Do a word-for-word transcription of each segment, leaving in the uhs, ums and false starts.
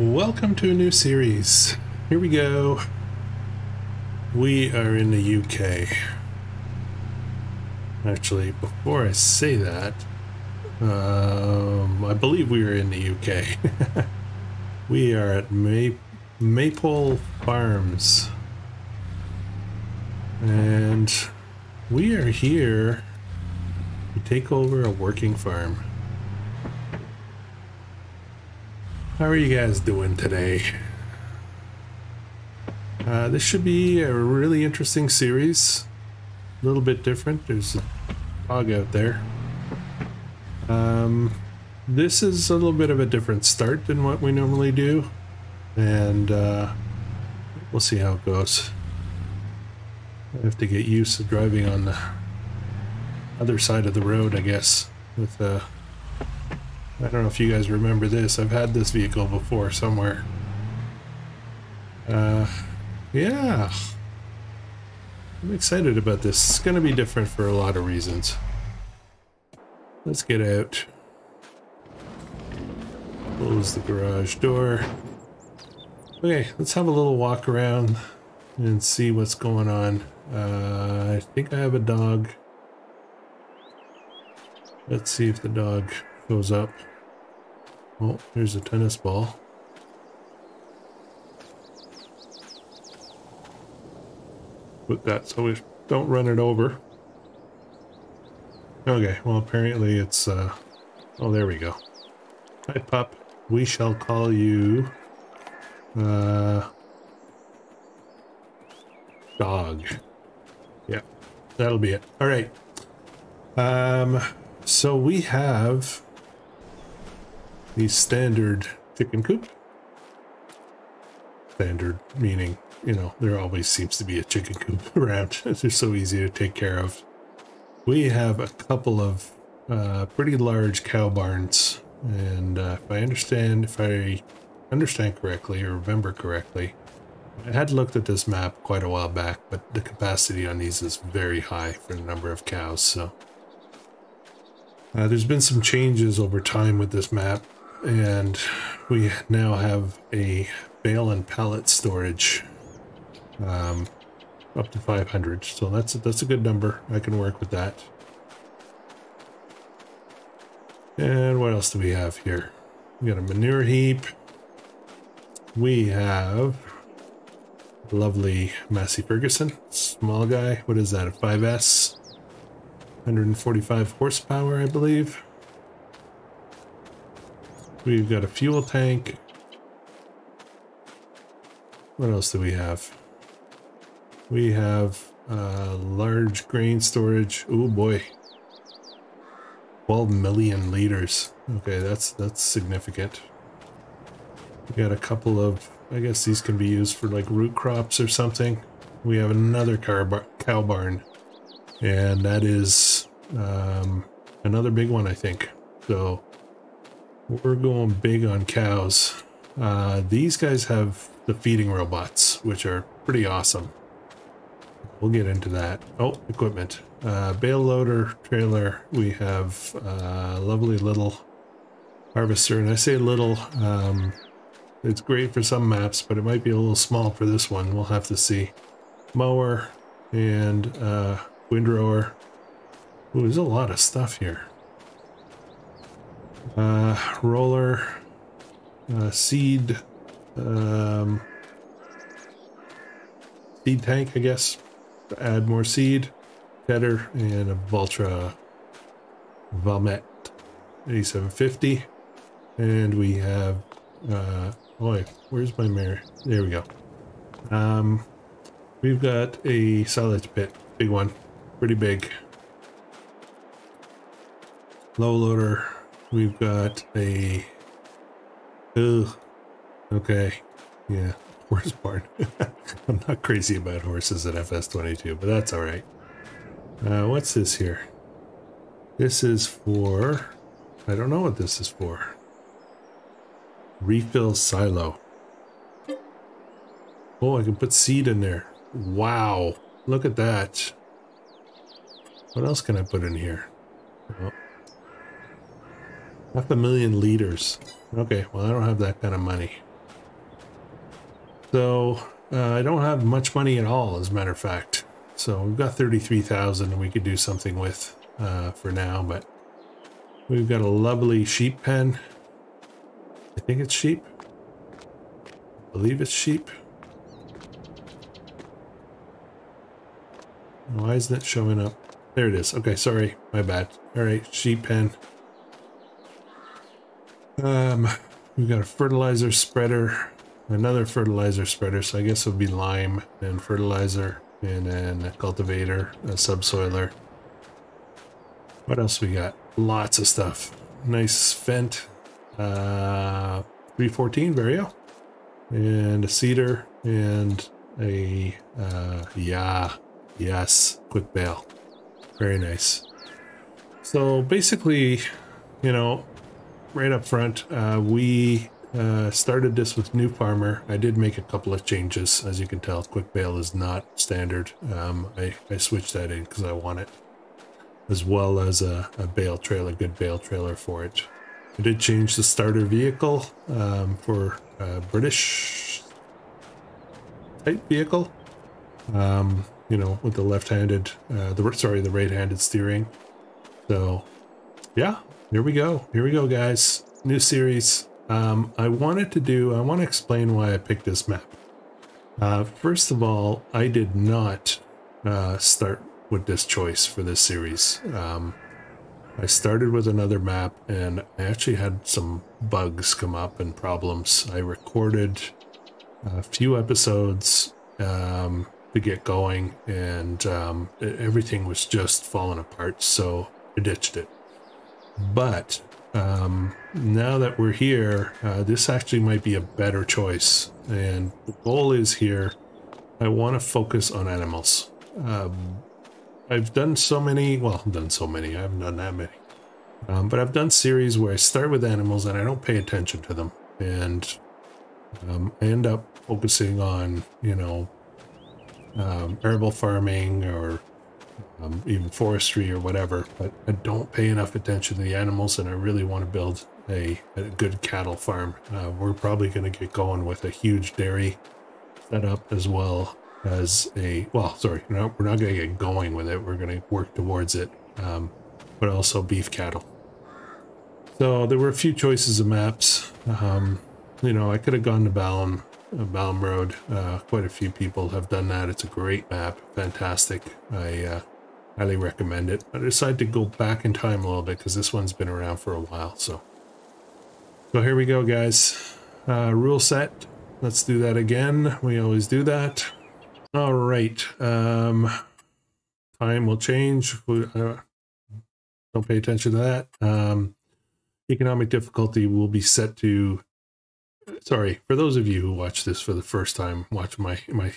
Welcome to a new series. Here we go. We are in the U K. Actually, before I say that, um, I believe we are in the U K. We are at May Maypole Farms. And we are here to take over a working farm. How are you guys doing today? Uh, this should be a really interesting series. A little bit different. There's a dog out there. Um, this is a little bit of a different start than what we normally do. And uh, we'll see how it goes. I have to get used to driving on the other side of the road, I guess. With uh, I don't know if you guys remember this. I've had this vehicle before somewhere. Uh, yeah. I'm excited about this. It's going to be different for a lot of reasons. Let's get out. Close the garage door. Okay, let's have a little walk around and see what's going on. Uh, I think I have a dog. Let's see if the dog goes up. Oh, there's a tennis ball. With that, so we don't run it over. Okay, well, apparently it's, uh, oh, there we go. Hi, pup. We shall call you, uh, dog. Yeah, that'll be it. All right. Um, so we have the standard chicken coop. Standard meaning, you know, there always seems to be a chicken coop around. They're so easy to take care of. We have a couple of uh, pretty large cow barns, and uh, if I understand, if I understand correctly or remember correctly, I had looked at this map quite a while back, but the capacity on these is very high for the number of cows. So uh, there's been some changes over time with this map, and we now have a bale and pallet storage. Um, up to five hundred, so that's that's a good number. I can work with that. And what else do we have here? We got a manure heap. We have lovely Massey Ferguson, small guy. What is that? A five S, one hundred forty-five horsepower, I believe. We've got a fuel tank. What else do we have? We have uh, large grain storage. Oh boy, twelve million liters. Okay, that's that's significant. We got a couple of, I guess these can be used for like root crops or something. We have another car bar cow barn, and that is um, another big one, I think. So we're going big on cows. Uh, these guys have the feeding robots, which are pretty awesome. We'll get into that. Oh, equipment. Uh, bale loader, trailer. We have a uh, lovely little harvester. And I say little, um, it's great for some maps, but it might be a little small for this one. We'll have to see. Mower and uh, windrower. Ooh, there's a lot of stuff here. Uh, roller, uh, seed, um, seed tank, I guess. Add more seed, header, and a Valtra Valmet eighty-seven fifty. And we have, uh, boy, where's my mirror? There we go. Um, we've got a silage pit, big one, pretty big. Low loader, we've got a, ugh, okay, yeah. Horse barn. I'm not crazy about horses at F S twenty-two, but that's all right. Uh, what's this here? This is for, I don't know what this is for. Refill silo. Oh, I can put seed in there. Wow. Look at that. What else can I put in here? Oh. Half a million liters. Okay. Well, I don't have that kind of money. So uh, I don't have much money at all, as a matter of fact. So we've got thirty-three thousand we could do something with uh, for now, but we've got a lovely sheep pen. I think it's sheep. I believe it's sheep. Why isn't it showing up? There it is. Okay, sorry. My bad. All right, sheep pen. Um, we've got a fertilizer spreader, another fertilizer spreader. So I guess it'll be lime and fertilizer, and then a cultivator, a subsoiler. What else we got? Lots of stuff. Nice Fent, uh, three fourteen Vario, and a cedar, and a uh, yeah, yes, quick bale. Very nice. So basically, you know, right up front, uh, we uh, started this with New Farmer. I did make a couple of changes. As you can tell, quick bale is not standard. Um, I, I switched that in because I want it, as well as a, a bale trailer, good bale trailer for it. I did change the starter vehicle um, for a British type vehicle, um, you know, with the left-handed, uh, the sorry, the right-handed steering. So yeah, here we go. Here we go, guys. New series. Um, I wanted to do, I want to explain why I picked this map. Uh, first of all, I did not uh, start with this choice for this series. Um, I started with another map, and I actually had some bugs come up and problems. I recorded a few episodes um, to get going, and um, it, everything was just falling apart, so I ditched it. But um, now that we're here, uh, this actually might be a better choice. And the goal is here, I want to focus on animals. Um, I've done so many, well, I've done so many, I haven't done that many. Um, but I've done series where I start with animals and I don't pay attention to them. And um, I end up focusing on, you know, um, herbal farming or um, even forestry or whatever. But I don't pay enough attention to the animals, and I really want to build a, a good cattle farm. Uh, we're probably going to get going with a huge dairy setup as well. As a well, sorry, no, we're not going to get going with it. We're going to work towards it, um, but also beef cattle. So there were a few choices of maps. Um, you know, I could have gone to Balham, uh, Balham Road. Uh, quite a few people have done that. It's a great map, fantastic. I uh, highly recommend it. I decided to go back in time a little bit because this one's been around for a while. So, so here we go, guys. Uh, rule set. Let's do that again. We always do that. All right, um, time will change. We, uh, don't pay attention to that. Um, economic difficulty will be set to, sorry, for those of you who watch this for the first time, watch my, my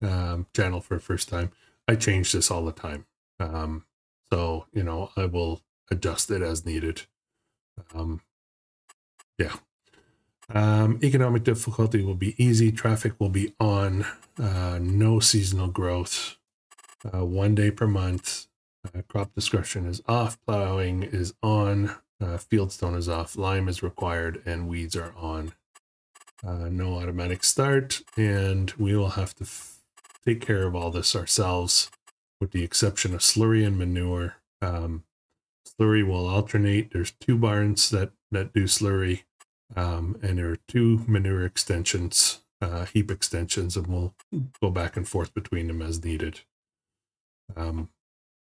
um, channel for the first time, I change this all the time. Um, so, you know, I will adjust it as needed. Um, yeah. Um, economic difficulty will be easy. Traffic will be on. Uh, no seasonal growth. Uh, one day per month. Uh, crop discretion is off. Plowing is on. Uh, fieldstone is off. Lime is required, and weeds are on. Uh, no automatic start, and we will have to f take care of all this ourselves, with the exception of slurry and manure. Um, slurry will alternate. There's two barns that that do slurry. Um, and there are two manure extensions, uh, heap extensions, and we'll go back and forth between them as needed. Um,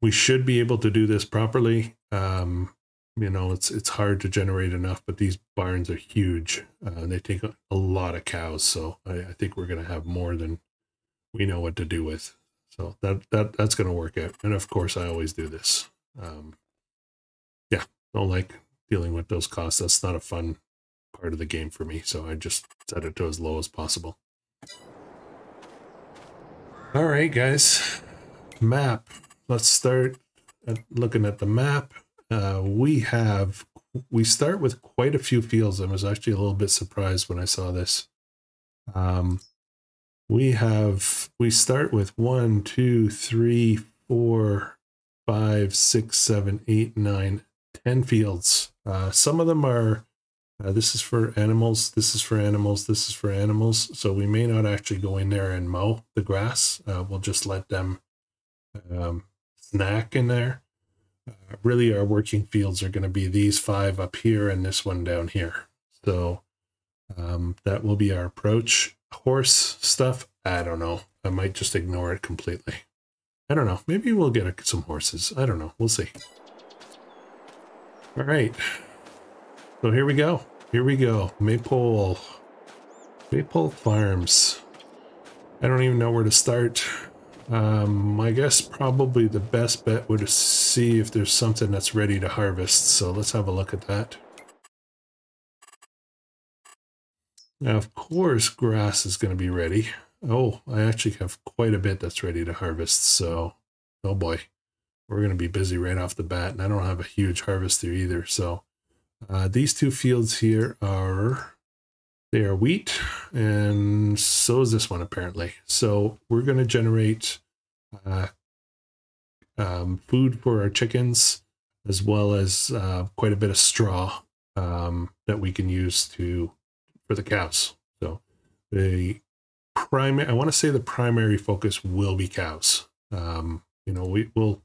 we should be able to do this properly. Um, you know, it's it's hard to generate enough, but these barns are huge, uh, and they take a, a lot of cows. So I, I think we're going to have more than we know what to do with. So that that that's going to work out. And of course, I always do this. Um, yeah, don't like dealing with those costs. That's not a fun part of the game for me, so I just set it to as low as possible. All right, guys, map. Let's start at looking at the map. Uh, we have we start with quite a few fields. I was actually a little bit surprised when I saw this. Um, we have we start with one, two, three, four, five, six, seven, eight, nine, ten fields. Uh, some of them are Uh, this is for animals, this is for animals, this is for animals. So we may not actually go in there and mow the grass. Uh, we'll just let them um, snack in there. Uh, really, our working fields are going to be these five up here and this one down here. So um, that will be our approach. Horse stuff, I don't know. I might just ignore it completely. I don't know. Maybe we'll get some horses. I don't know. We'll see. All right. So here we go. Here we go. Maypole. Maypole Farms. I don't even know where to start. Um, I guess probably the best bet would see if there's something that's ready to harvest. So let's have a look at that. Now, of course, grass is going to be ready. Oh, I actually have quite a bit that's ready to harvest. So, oh boy, we're going to be busy right off the bat. And I don't have a huge harvester either. So uh, these two fields here are, they are wheat. And so is this one, apparently. So we're going to generate uh, um, food for our chickens, as well as uh, quite a bit of straw um, that we can use to for the cows. So the primary, I want to say the primary focus will be cows. Um, you know, we will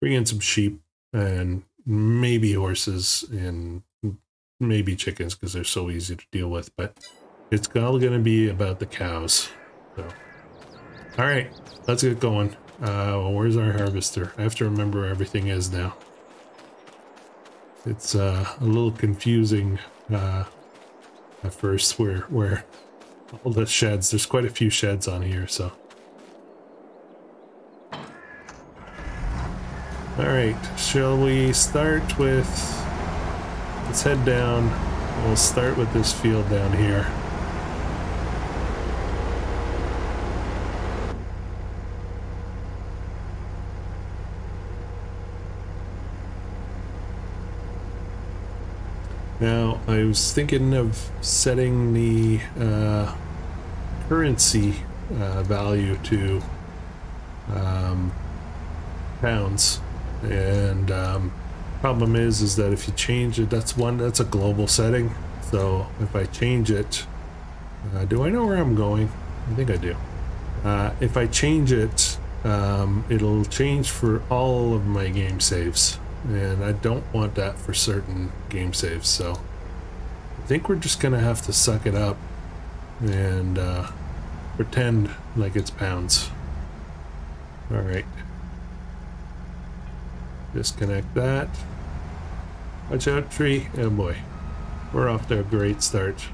bring in some sheep and maybe horses and maybe chickens because they're so easy to deal with, but it's all going to be about the cows. So, all right, let's get going. Uh, well, where's our harvester? I have to remember where everything is now. It's uh, a little confusing uh, at first where, where all the sheds, there's quite a few sheds on here, so. All right, shall we start with, let's head down. We'll start with this field down here. Now, I was thinking of setting the uh, currency uh, value to um, pounds, and um, problem is is that if you change it, that's one that's a global setting. So if I change it, uh, do I know where I'm going? I think I do. Uh, if I change it, um, it'll change for all of my game saves. And I don't want that for certain game saves, so I think we're just gonna have to suck it up and uh, pretend like it's pounds. All right, disconnect that. Watch out, tree! Oh boy, we're off to a great start.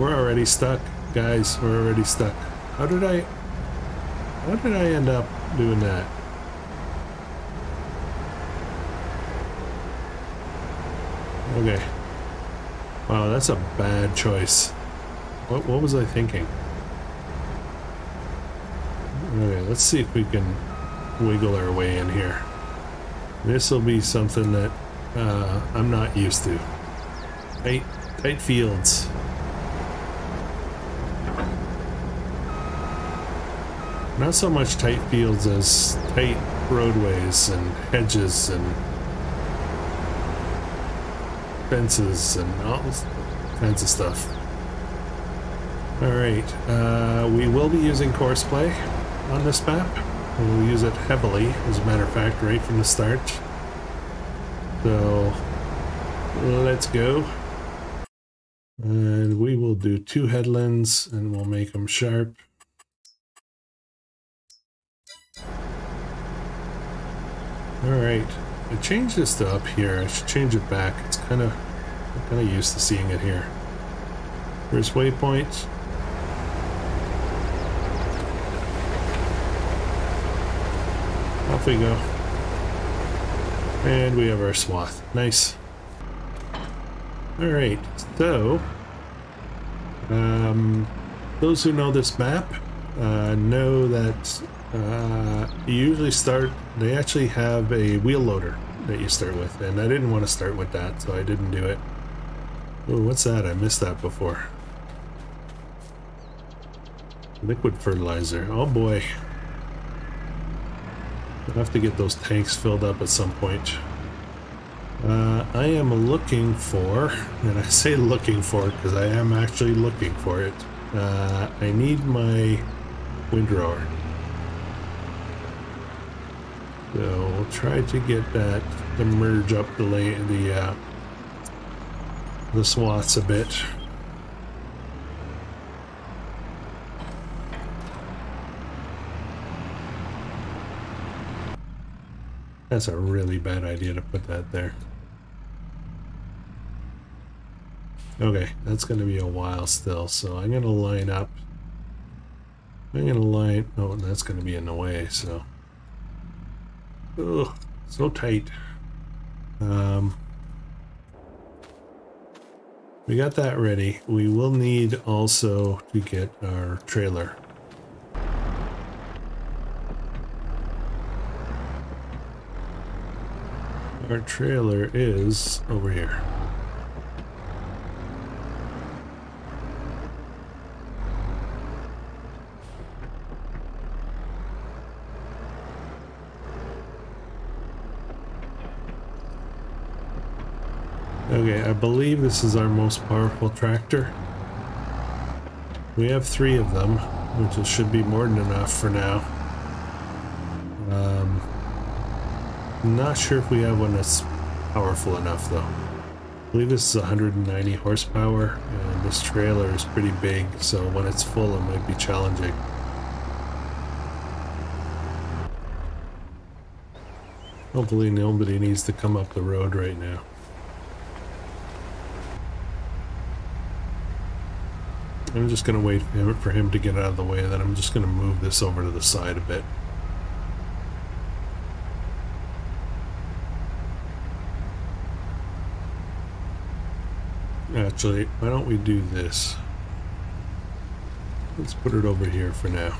We're already stuck, guys. We're already stuck. How did I? How did I end up doing that? Okay. Wow, that's a bad choice. What what was I thinking? Okay, let's see if we can wiggle our way in here. This will be something that uh, I'm not used to. Tight, tight fields. Not so much tight fields as tight roadways and hedges and fences and all kinds of stuff. Alright, uh, we will be using Courseplay on this map. We'll use it heavily, as a matter of fact, right from the start. So, let's go. And we will do two headlands and we'll make them sharp. Alright, I changed this to up here. I should change it back. It's kind of I'm kind of used to seeing it here. First waypoint. Off we go. And we have our swath. Nice. Alright, so um, those who know this map uh, know that Uh, you usually start, they actually have a wheel loader that you start with, and I didn't want to start with that, so I didn't do it. Oh, what's that? I missed that before. Liquid fertilizer. Oh boy. We'll have to get those tanks filled up at some point. Uh, I am looking for, and I say looking for because I am actually looking for it. Uh, I need my windrower. So we'll try to get that to merge up the lay, the uh, the swaths a bit. That's a really bad idea to put that there. Okay, that's going to be a while still, so I'm going to line up. I'm going to line. Oh, that's going to be in the way, so. Ugh, so tight. Um, we got that ready. We will need also to get our trailer. Our trailer is over here. Okay, I believe this is our most powerful tractor. We have three of them, which should be more than enough for now. Um, not sure if we have one that's powerful enough though. I believe this is one hundred ninety horsepower, and this trailer is pretty big, so when it's full it might be challenging. Hopefully nobody needs to come up the road right now. I'm just going to wait for him to get out of the way, then I'm just going to move this over to the side a bit. Actually, why don't we do this? Let's put it over here for now.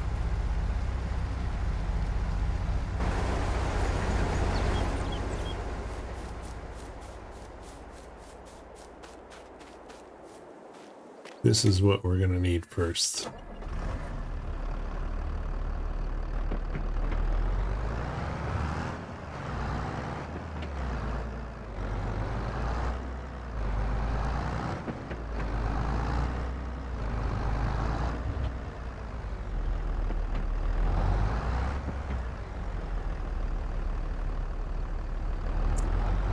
This is what we're going to need first.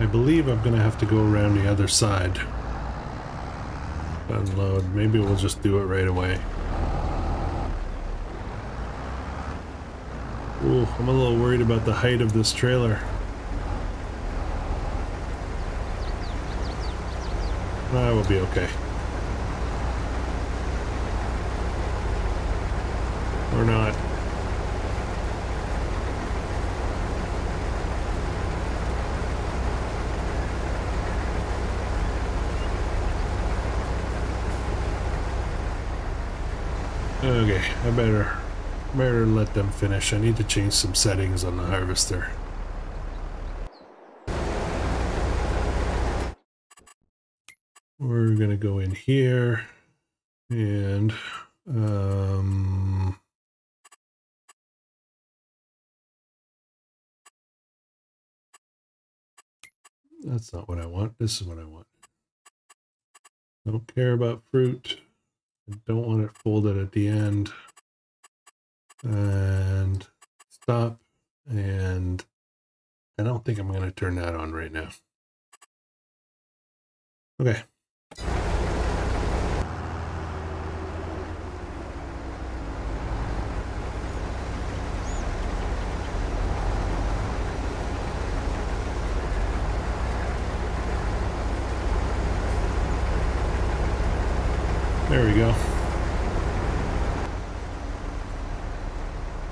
I believe I'm going to have to go around the other side. Unload. Maybe we'll just do it right away. Ooh, I'm a little worried about the height of this trailer. I will be okay. Or not. Okay, I better, better let them finish. I need to change some settings on the harvester. We're gonna go in here and um, that's not what I want. This is what I want. I don't care about fruit. Don't want it folded at the end. And stop. And I don't think I'm going to turn that on right now. Okay. There we go.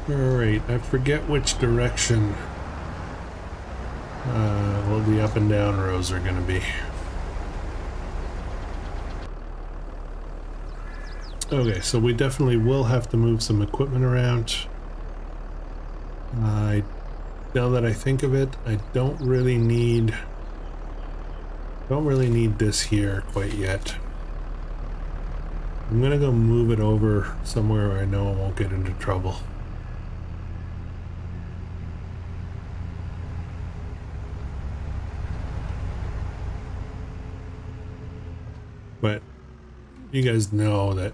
Alright, I forget which direction uh, well, the up and down rows are going to be. Okay, so we definitely will have to move some equipment around. I, now that I think of it, I don't really need, don't really need this here quite yet. I'm gonna go move it over somewhere where I know I won't get into trouble. You guys know that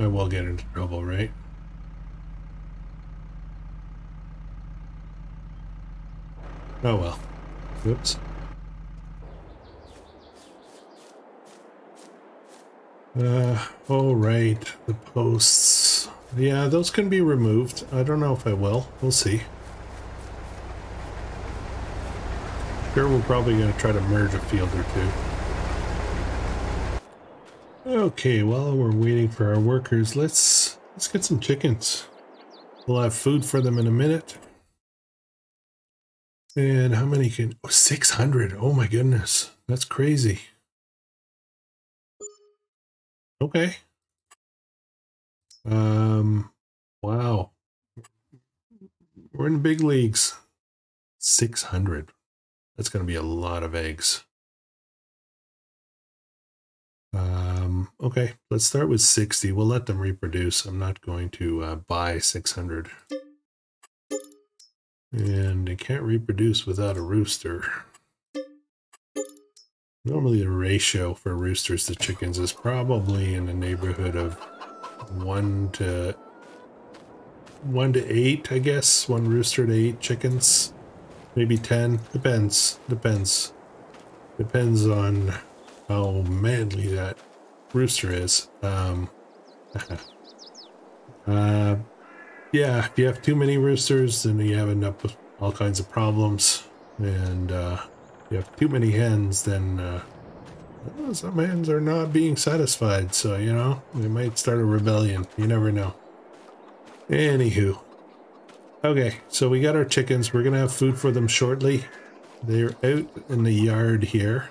I will get into trouble, right? Oh well. Oops. Uh, all right, the posts. Yeah, those can be removed. I don't know if I will. We'll see. Sure, we're probably going to try to merge a field or two. Okay, while we're waiting for our workers, let's let's get some chickens. We'll have food for them in a minute. And how many can... Oh, six hundred! Oh my goodness. That's crazy. Okay. Um, wow. We're in the big leagues. six hundred. That's going to be a lot of eggs. Um, okay, let's start with sixty. We'll let them reproduce. I'm not going to uh, buy six hundred. And they can't reproduce without a rooster. Normally the ratio for roosters to chickens is probably in the neighborhood of one to one to eight, I guess. One rooster to eight chickens. Maybe ten. Depends. Depends. Depends on how manly that rooster is. Um, uh, yeah, if you have too many roosters, then you have end up with all kinds of problems. And uh, if you have too many hens, then uh, well, some hens are not being satisfied. So, you know, they might start a rebellion. You never know. Anywho. Okay, so we got our chickens. We're going to have food for them shortly. They're out in the yard here.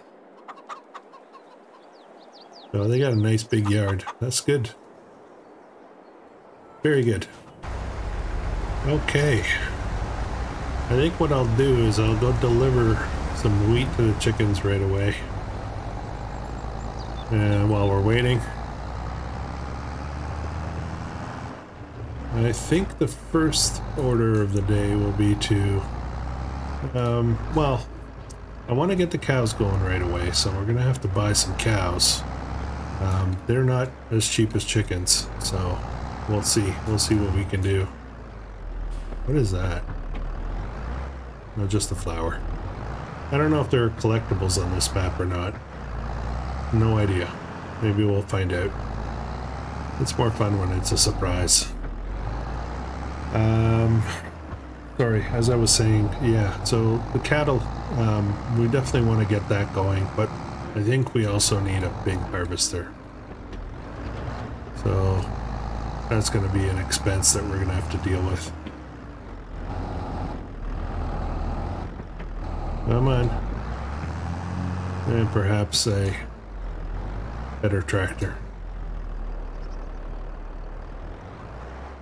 So they got a nice big yard. That's good. Very good. Okay. I think what I'll do is I'll go deliver some wheat to the chickens right away. And while we're waiting... I think the first order of the day will be to, um, well, I want to get the cows going right away, so we're going to have to buy some cows. Um, they're not as cheap as chickens, so we'll see. We'll see what we can do. What is that? No, just the flour. I don't know if there are collectibles on this map or not. No idea. Maybe we'll find out. It's more fun when it's a surprise. Um, sorry, as I was saying, yeah, so the cattle, um, we definitely want to get that going, but I think we also need a big harvester. So that's going to be an expense that we're going to have to deal with. Come on. And perhaps a better tractor.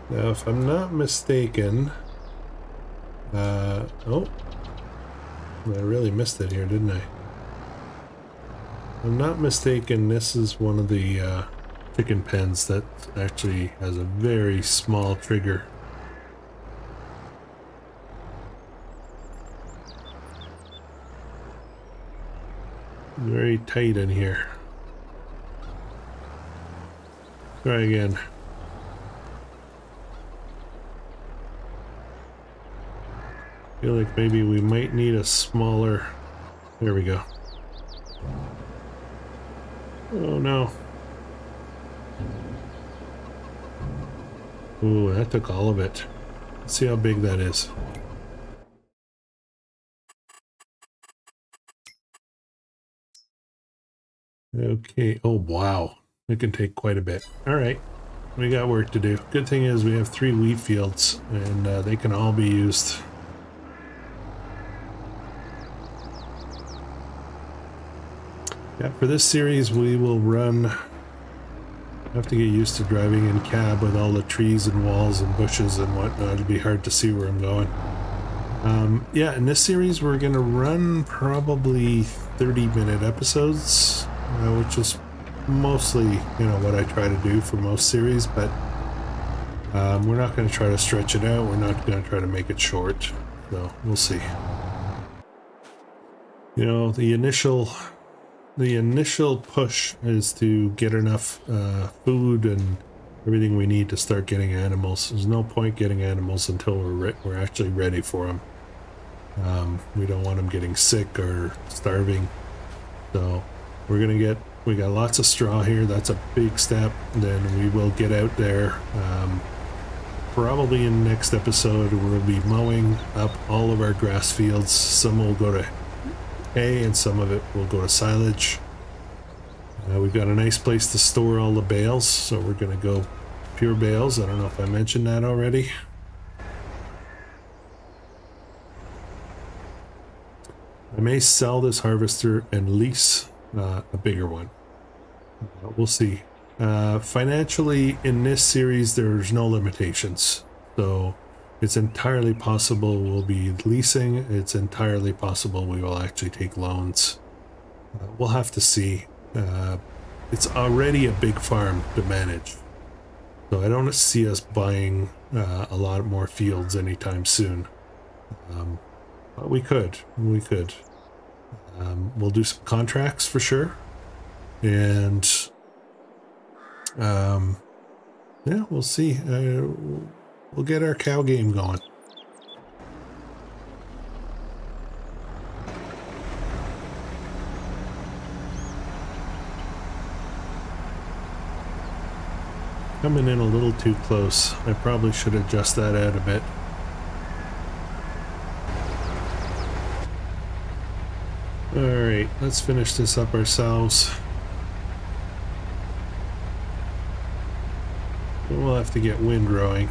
Now, if I'm not mistaken, uh, oh, I really missed it here, didn't I? If I'm not mistaken, this is one of the uh, chicken pens that actually has a very small trigger. Very tight in here. Try again. I feel like maybe we might need a smaller... There we go. Oh no. Ooh, that took all of it. Let's see how big that is. Okay, oh wow. It can take quite a bit. Alright, we got work to do. Good thing is we have three wheat fields, and uh, they can all be used. Yeah, for this series we will run, I have to get used to driving in cab with all the trees and walls and bushes and whatnot. It'll be hard to see where I'm going. Um, yeah, in this series we're going to run probably thirty minute episodes, uh, which is mostly, you know, what I try to do for most series, but um, we're not going to try to stretch it out. We're not going to try to make it short, so we'll see. You know, the initial... the initial push is to get enough uh, food and everything we need to start getting animals. There's no point getting animals until we're re we're actually ready for them. Um, we don't want them getting sick or starving. So we're gonna get, we got lots of straw here. That's a big step. Then we will get out there. Um, probably in the next episode, we'll be mowing up all of our grass fields. Some will go to hay and some of it will go to silage. Uh, we've got a nice place to store all the bales, so we're gonna go pure bales. I don't know if I mentioned that already. I may sell this harvester and lease uh, a bigger one. Uh, we'll see. Uh, financially, in this series, there's no limitations. So it's entirely possible we'll be leasing. It's entirely possible we will actually take loans. Uh, we'll have to see. Uh, it's already a big farm to manage. So I don't see us buying uh, a lot more fields anytime soon. Um, But we could, we could. Um, we'll do some contracts for sure. And um, yeah, we'll see. Uh, we'll get our cow game going. Coming in a little too close. I probably should adjust that out a bit. Alright, let's finish this up ourselves. We'll have to get wind rowing.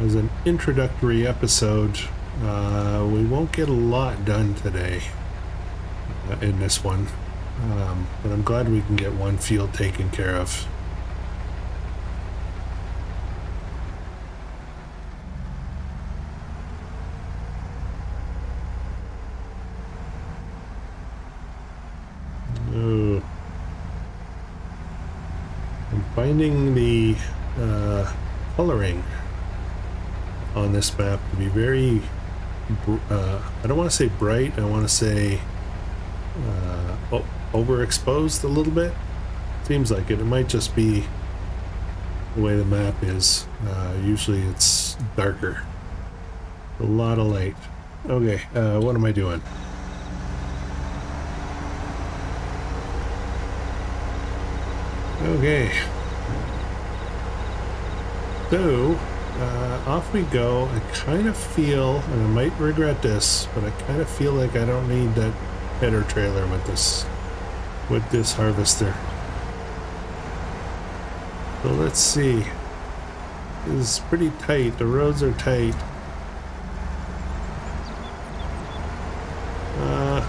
As an introductory episode, uh, we won't get a lot done today uh, in this one. Um, but I'm glad we can get one field taken care of. Finding the uh, coloring on this map to be very, uh, I don't want to say bright, I want to say uh, oh, overexposed a little bit. Seems like it. It might just be the way the map is. Uh, usually it's darker. A lot of light. Okay, uh, what am I doing? Okay. So, uh, off we go. I kind of feel, and I might regret this, but I kind of feel like I don't need that header trailer with this, with this harvester. So let's see. It's pretty tight. The roads are tight. Uh,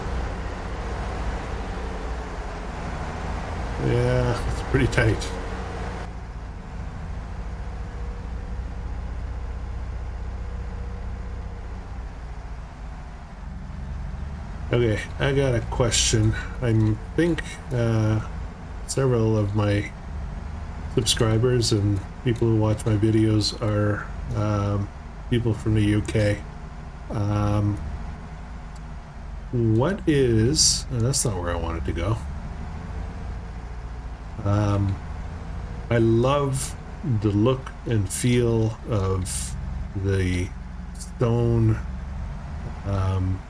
yeah, it's pretty tight. Okay, I got a question. I think uh, several of my subscribers and people who watch my videos are um, people from the U K. Um, what is... Oh, that's not where I wanted to go. Um, I love the look and feel of the stone... Um,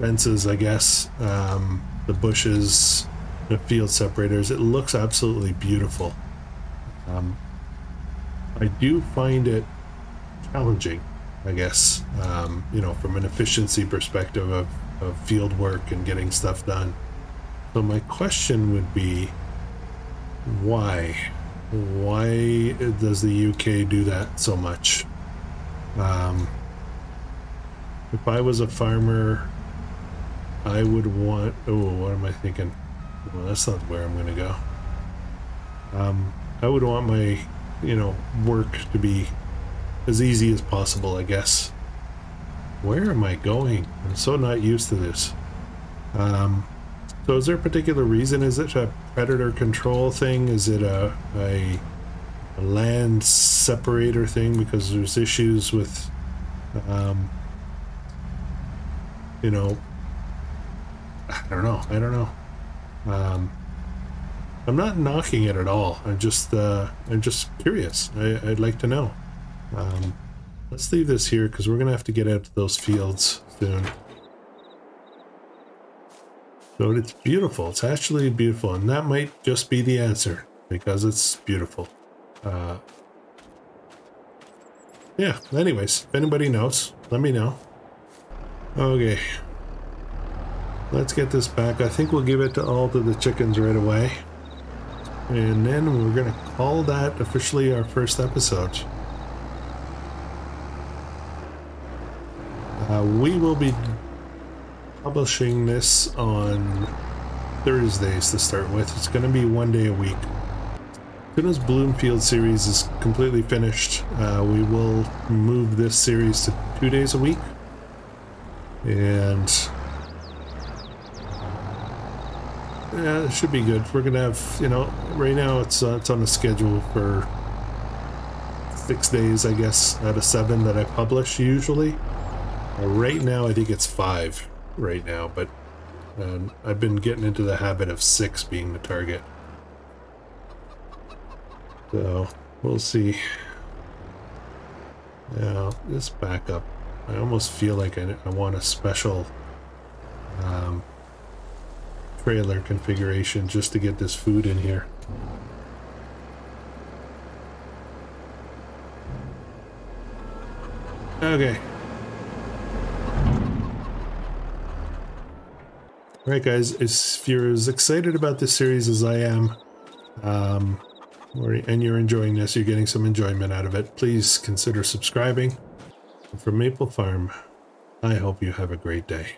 fences, I guess, um, the bushes, the field separators. It looks absolutely beautiful. Um, I do find it challenging, I guess, um, you know, from an efficiency perspective of, of field work and getting stuff done. So my question would be, why? Why does the U K do that so much? Um, if I was a farmer, I would want... Oh, what am I thinking? Well, that's not where I'm going to go. Um, I would want my, you know, work to be as easy as possible, I guess. Where am I going? I'm so not used to this. Um, so is there a particular reason? Is it a predator control thing? Is it a, a, a land separator thing? Because there's issues with, um, you know... I don't know. I don't know. Um, I'm not knocking it at all. I'm just, uh, I'm just curious. I, I'd like to know. Um, let's leave this here because we're gonna have to get out to those fields soon. So it's beautiful. It's actually beautiful, and that might just be the answer because it's beautiful. Uh, yeah. Anyways, if anybody knows, let me know. Okay. Let's get this back. I think we'll give it to all of the chickens right away. And then we're going to call that officially our first episode. Uh, we will be publishing this on Thursdays to start with. It's going to be one day a week. As soon as Bloomfield series is completely finished, uh, we will move this series to two days a week. And yeah, it should be good. We're gonna have, you know, right now it's uh, it's on the schedule for six days, I guess, out of seven that I publish usually. Uh, right now, I think it's five right now, but um, I've been getting into the habit of six being the target. So we'll see. Now let's back up. I almost feel like I, I want a special. Um, trailer configuration just to get this food in here. Okay. Alright guys, if you're as excited about this series as I am, um, or, and you're enjoying this, you're getting some enjoyment out of it, please consider subscribing. And from Maypole Farm, I hope you have a great day.